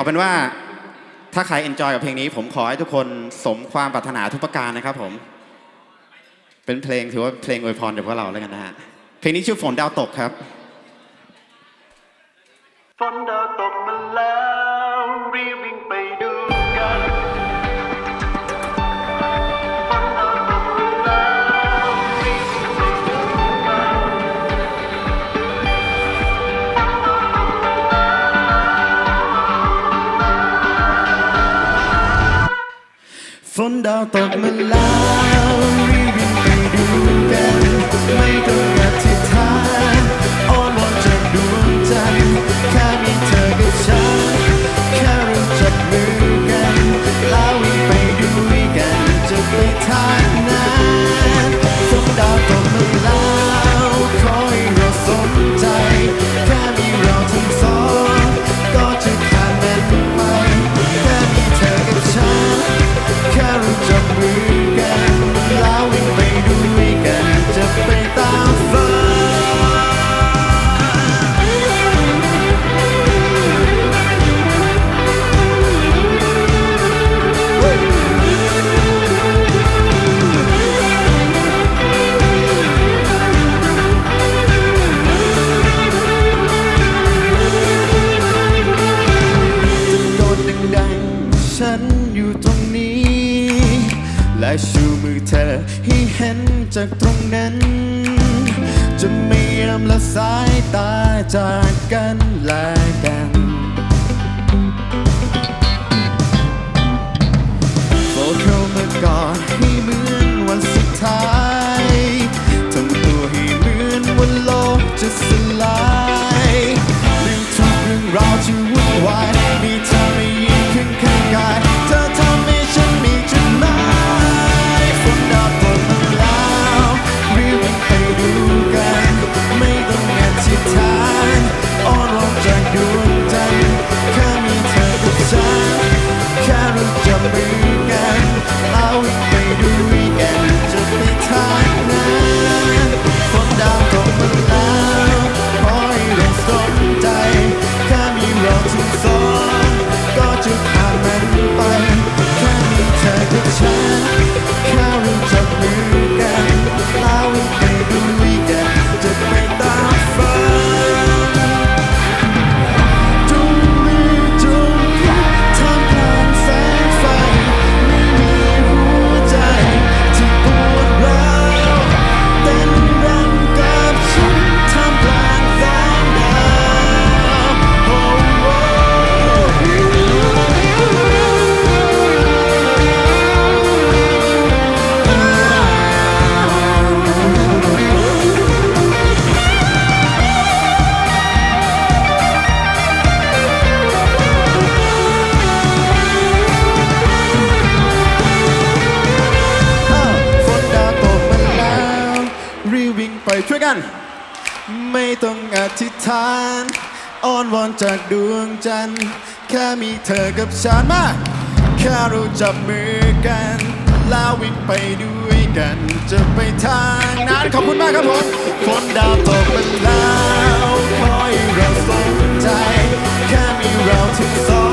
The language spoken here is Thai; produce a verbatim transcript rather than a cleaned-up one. เอาเป็นว่าถ้าใครเอนจอยกับเพลงนี้ผมขอให้ทุกคนสมความปรารถนาทุกประการนะครับผมเป็นเพลงถือว่าเพลงอวยพรจากพวกเราแล้วกันนะฮะเพลงนี้ชื่อฝนดาวตกครับฝนดาวตกมาแล้วรีบวิ่งไปดูกันฝนดาวตกมาแล้วรีบวิ่งไปดูกันฝนดาวตกมาแล้วรีบวิ่งไปดูกันไม่ต้องอธิษฐานอ้อนวอนจากดวงใจแค่มีเธอกับฉันแค่รู้จักมือกันแล้ววิ่งไปดูกันจะไปทางไหนฝนดาวตกมาแล้วขอให้เราสมใจแค่มีเราทั้งสองก็จะขาดมันไปแค่มีเธอกับฉันแค่รู้จักมือกันแล้ววิ่งไปดูกันจะไปตามฝันและชูมือเธอให้เห็นจากตรงนั้นจะไม่ยอมละสายตาจากกันและกันโผล่เข้ามากอดให้เหมือนวันสุดท้ายทำตัวให้เหมือนวันโลกจะสลายเรื่องทุกเรื่องราวที่วุ่นวายมีเธอไม่ยืนขึ้นข้างกายเธอทำให้ฉันมีจุดหมายไม่ต้องอธิษฐานอ้อนวอนจากดวงใจแค่มีเธอกับฉันแค่รู้จักมือกันเอาไปดูกันจะไปทางไหนฝนดาวตกมาแล้วขอให้เราสมใจแค่มีเราทั้งสองก็จะผ่านมันไปแค่มีเธอกับฉันแค่รู้จักมือกันเอาไปดูกันจะไปตามฝันจุ่มมือจุ่มรักทำผ่านแสงไฟไม่มีหัวใจที่ปวดร้าวเต้นรำกับฉันทำผ่านแสงดาวโอ้โอ้ช่วยกันไม่ต้องอธิษฐานอ้อนวอนจากดวงจันทร์แค่มีเธอกับฉันมาแค่รู้จับมือกันแล้ววิ่งไปด้วยกันจะไปทางนั้นขอบคุณมากครับผมฝนดาวตกมาแล้วคอยเราสนใจแค่มีเราทั้งสอง